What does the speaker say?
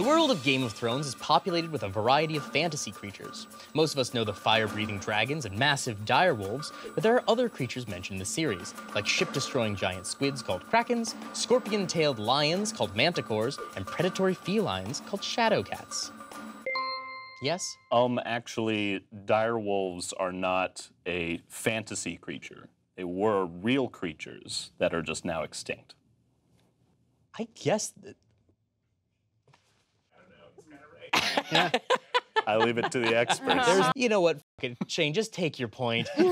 The world of Game of Thrones is populated with a variety of fantasy creatures. Most of us know the fire-breathing dragons and massive direwolves, but there are other creatures mentioned in the series, like ship-destroying giant squids called krakens, scorpion-tailed lions called manticores, and predatory felines called shadowcats. Yes? Actually, direwolves are not a fantasy creature. They were real creatures that are just now extinct. I guess that... Yeah. I leave it to the experts. You know what? Shane, just take your point. And,